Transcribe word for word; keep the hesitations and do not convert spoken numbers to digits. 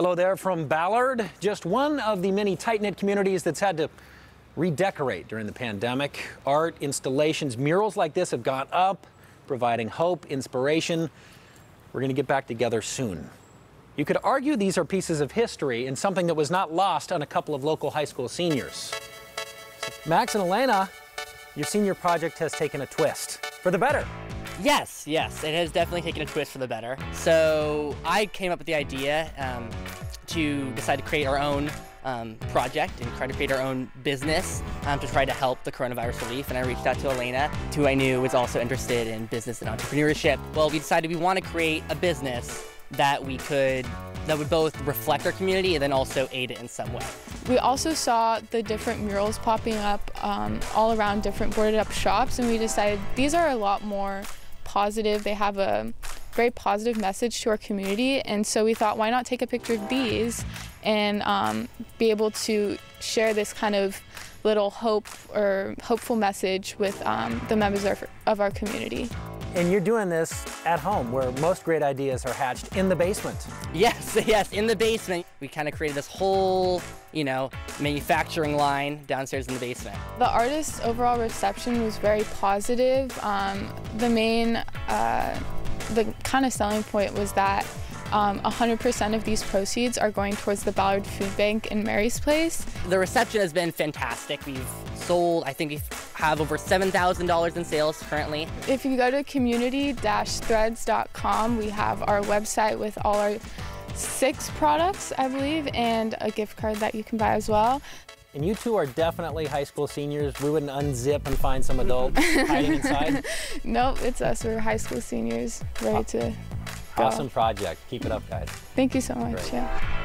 Hello there from Ballard, just one of the many tight-knit communities that's had to redecorate during the pandemic. Art, installations, murals like this have gone up, providing hope, inspiration. We're going to get back together soon. You could argue these are pieces of history and something that was not lost on a couple of local high school seniors. Max and Elena, your senior project has taken a twist for the better. Yes, yes, it has definitely taken a twist for the better. So I came up with the idea um, to decide to create our own um, project and try to create our own business um, to try to help the coronavirus relief. And I reached out to Elena, who I knew was also interested in business and entrepreneurship. Well, we decided we want to create a business that we could, that would both reflect our community and then also aid it in some way. We also saw the different murals popping up um, all around different boarded up shops, and we decided these are a lot more positive. They have a very positive message to our community, and so we thought, why not take a picture of these and um, be able to share this kind of little hope or hopeful message with um, the members of, of our community. And you're doing this at home, where most great ideas are hatched in the basement. Yes, yes, in the basement. We kind of created this whole, you know, manufacturing line downstairs in the basement. The artist's overall reception was very positive. Um, the main, uh, the kind of selling point was that one hundred percent um, of these proceeds are going towards the Ballard Food Bank in Mary's Place. The reception has been fantastic. We've sold, I think we have over seven thousand dollars in sales currently. If you go to community threads dot com, we have our website with all our six products, I believe, and a gift card that you can buy as well. And you two are definitely high school seniors. We wouldn't unzip and find some adult hiding inside. Nope, it's us. We're high school seniors ready to... Awesome project. Keep it up, guys. Thank you so much. Yeah.